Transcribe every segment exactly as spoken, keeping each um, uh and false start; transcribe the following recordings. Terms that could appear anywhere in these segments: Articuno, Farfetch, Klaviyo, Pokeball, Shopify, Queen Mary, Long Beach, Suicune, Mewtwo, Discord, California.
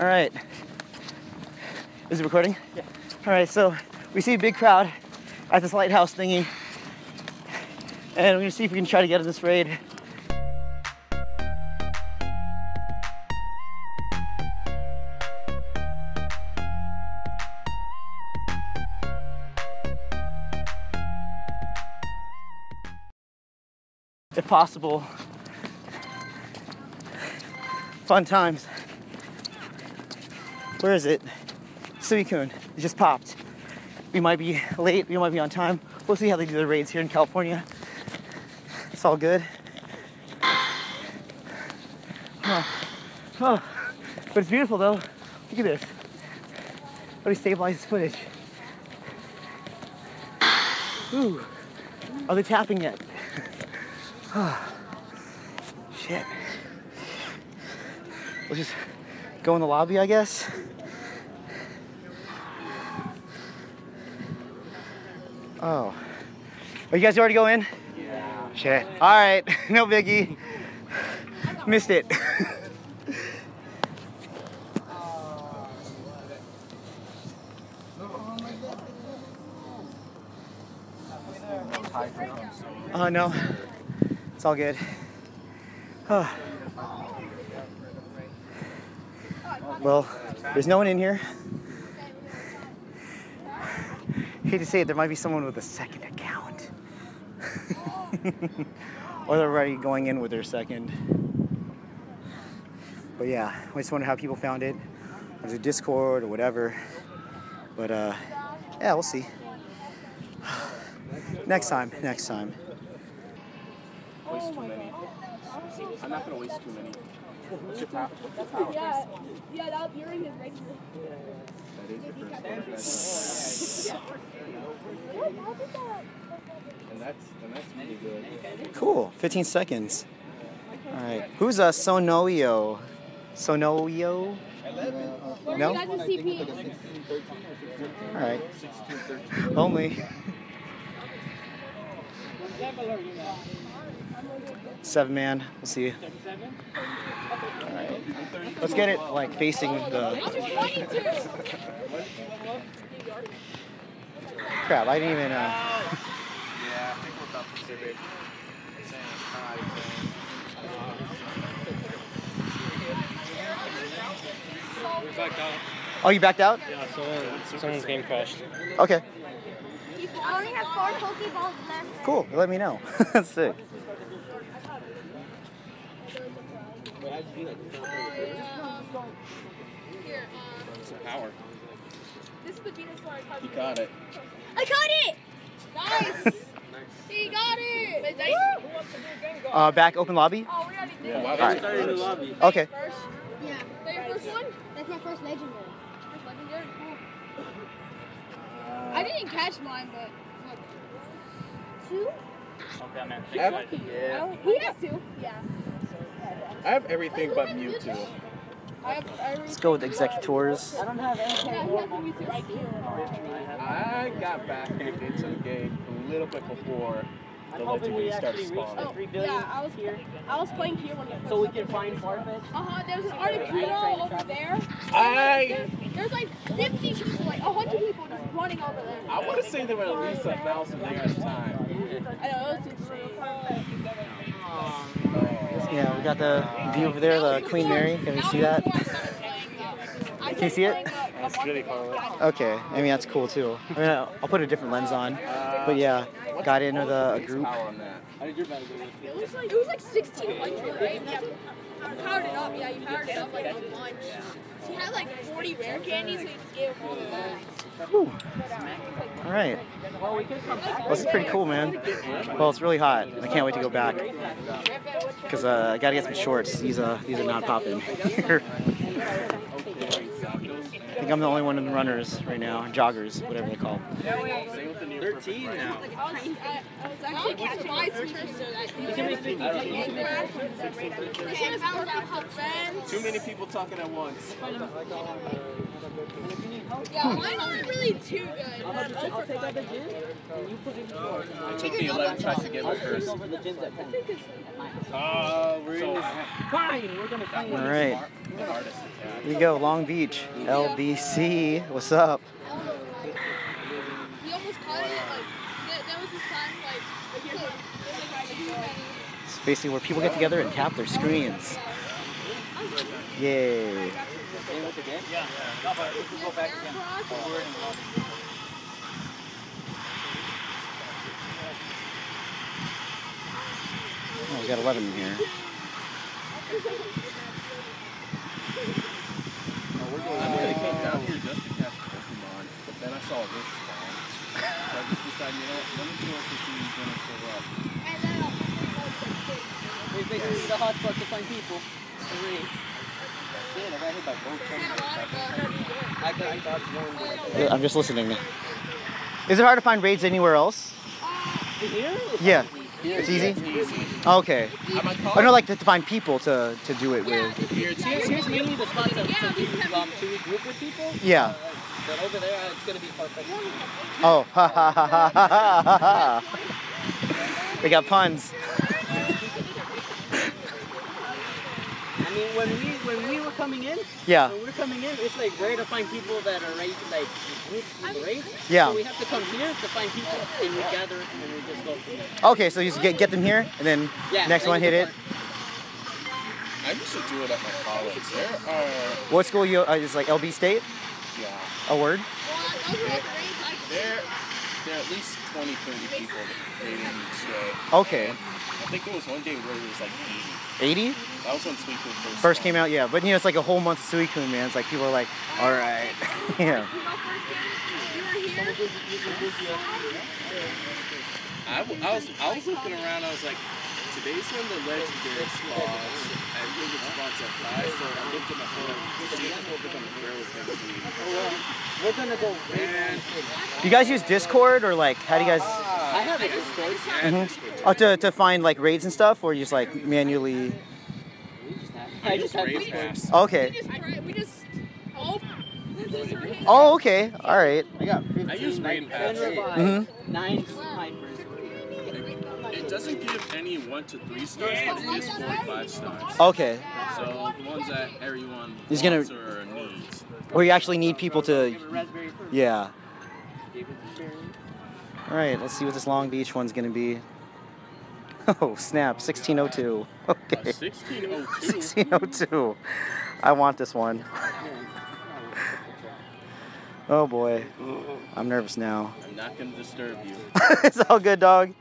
All right. Is it recording? Yeah. All right, so we see a big crowd at this lighthouse thingy, and we're gonna see if we can try to get in this raid. If possible. Fun times. Where is it? Suicune. It just popped. We might be late, we might be on time. We'll see how they do the raids here in California. It's all good. Oh. Oh. But it's beautiful though. Look at this. Let me stabilize this footage. Ooh. Are they tapping yet? Oh. Shit. We'll just go in the lobby, I guess. Oh. Are you guys ready to go in? Yeah. Shit. All right. No biggie. Missed it. Oh, no. It's all good. Oh. Well, there's no one in here. Hate to say it, there might be someone with a second account. Or they're already going in with their second. But yeah, I just wonder how people found it. There's a Discord or whatever. But uh, yeah, we'll see. Next time, next time. Waste too many. I'm not gonna waste too many. What's your power? What's your power? Yeah, yeah, that, you're in his regular. That is your first. And that's, and that's really good. Cool. fifteen seconds. All right. Who's a Sonoio? Sonoio? No? All right. Only. Seven man, we'll see you. All right. Let's get it like facing the. Crap! I didn't even. Uh... Yeah, I think we're about Pacific. Oh, you backed out? Yeah, someone, someone's game crashed. Okay. I only have four Pokeballs left. Cool. Let me know. That's sick. Some power. This would be the one I caught. You got it. I caught it! Nice! He got it! Uh, back open lobby? Oh, we already did. Yeah, all right. Started in the lobby. Okay. First? Yeah. Is that your first one? That's my first legendary. First legendary? Cool. Uh, I didn't catch mine, but look. Two? Okay, I'm at three. Yeah. We have two. Yeah. I have everything but Mewtwo. Let's go with the Executors. I don't have anything but Mewtwo right here. I got back into the game a little bit before the legendary started spawning. Oh, yeah, I was here. I was playing here when I. So we can find Farfetch? Uh-huh, there's an Articuno over there. I... There's like fifty people, like one hundred people just running over there. I want to say there were at least a thousand there at a time. I know, it was insane. Yeah, we got the view over there, the Queen Mary. Can we see that? Can you see it? That's really cool. Okay, I mean, that's cool too. I mean, I'll put a different lens on. But yeah, got in with a, a group. It was like, it was like sixteen hundred, right? Yeah. I powered it up, yeah, you powered it up like a bunch. She had like forty rare candies, so you just gave them all the back. Whew. All right. Well, this is pretty cool, man. Well, it's really hot. I can't wait to go back. Because uh, I got to get some shorts. These, uh, these are not popping. I think I'm the only one in the runners right now, joggers, whatever they call them. thirteen now. I was actually catching my teacher so that you. Too many people talking at once. Yeah, mine aren't really too good. I'll take out the gin and you put it in the door. I took the eleven tries to get my first. Oh, we're in this. Fine, we're going to find one. All right. we go, Long Beach, L B C. What's up? He almost caught it. Like that was his time. Like it's basically where people get together and tap their screens. Yay! Yeah. Oh, we got eleven here. I'm gonna come down here just to catch Pokemon, but then I saw this spawn. So I just decided, you know, let me see what this is gonna show up. And then I'll put it basically the hotspot to find people. The race. Man, I got hit by both cars. I'm just listening. Is it hard to find raids anywhere else? Here? Yeah. Here, it's easy? Yeah, it's easy. Oh, okay. I know, like, to, to find people to, to do it yeah, with. Here, it's, here's, here's mainly the spot that yeah, to, um, to group with people. Yeah. Uh, but over there, it's going to be perfect. Oh, ha ha ha ha ha ha. They got puns. I mean, when we when we were coming in, yeah. When we were coming in, it's like rare to find people that are right, like groups with race. Yeah. So we have to come here to find people, and we gather, and then we just go from there. Okay, so you just get get them here, and then yeah, next one hit it. I used to do it at my college. There are. What school you? Uh, is like L B State. Yeah. A word. There, there, there are at least twenty, thirty people raiding each day. Okay. And I think there was one day where it was like eighty. eighty? That was when Suicune first, first came out, yeah. But you know, it's like a whole month of Suicune, man. It's like people are like, all right, yeah. I, I was I was looking around. I was like, today's when the legendary spawns. I think it spawns at five, so I looked at my phone to see how big of a girl was gonna be. We're gonna go. Man. Do you guys use Discord or like how do you guys? I have a Discord. Mm-hmm. Oh, to to find like raids and stuff, or you just like manually. I just have raids. Okay. We just, we just, oh, oh, okay. All right. I got fifteen. I use raid pass. Mm-hmm. Nine snipers. It doesn't give any one to three stars, but it gives four and five stars. Okay. So the ones that everyone wants gonna, or needs. Or you actually need people to. Yeah. All right. Let's see what this Long Beach one's gonna be. Oh snap! sixteen oh two. Okay. Uh, sixteen oh two. I want this one. Oh boy, I'm nervous now. I'm not gonna disturb you. It's all good, dog.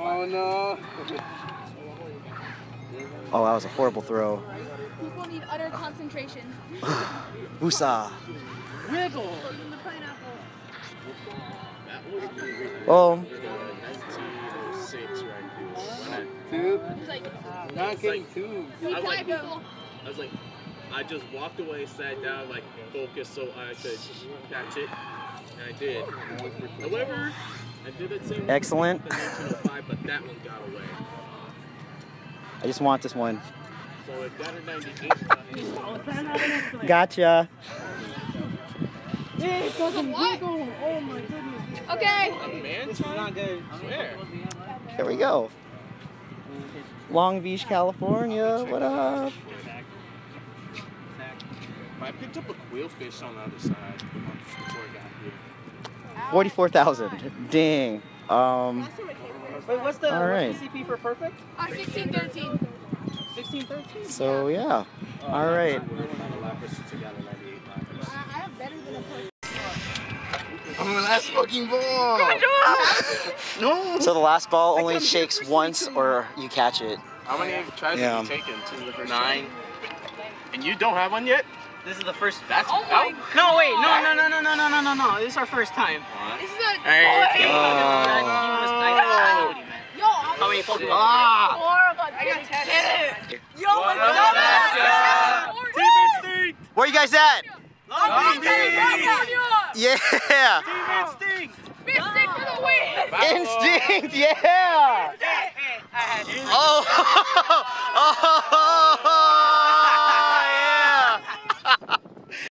Oh no. Oh, that was a horrible throw. People need utter concentration. Woosah. Wiggle. Oh. Tube? Like, not getting like, tubes. I was, like, I was like, I just walked away, sat down, like focused so I could catch it, and I did. However, I did that same. Excellent. One five, but that one got away. I just want this one. So it got a ninety-eight. Gotcha. It doesn't wiggle. Oh my goodness. Okay. A man's not good. Where? Here we go. Long Beach, California. What up? I picked up a quillfish on the other side before I got here. Forty-four thousand. Dang. Um. Wait, what's the, all right. What's the C P for perfect? Uh, sixteen thirteen. Sixteen thirteen. So yeah. Uh, all right. I have better than a perfect. Oh, the last fucking ball! No! So the last ball only shakes once or you catch it. How many tries yeah. have you taken? Two the first Nine. Shot. And you don't have one yet? This is the first. That's oh my no, wait, no, no, no, no, no, no, no, no, no. This is our first time. What? This is a. Hey, oh. Oh. Yo, how many Pokemon? Ah. I got ten. Yo, what's up? Team Instinct! Where are you guys at? Long Beach! Yeah! Team Instinct! Instinct for the win! Instinct, yeah! Oh! Oh!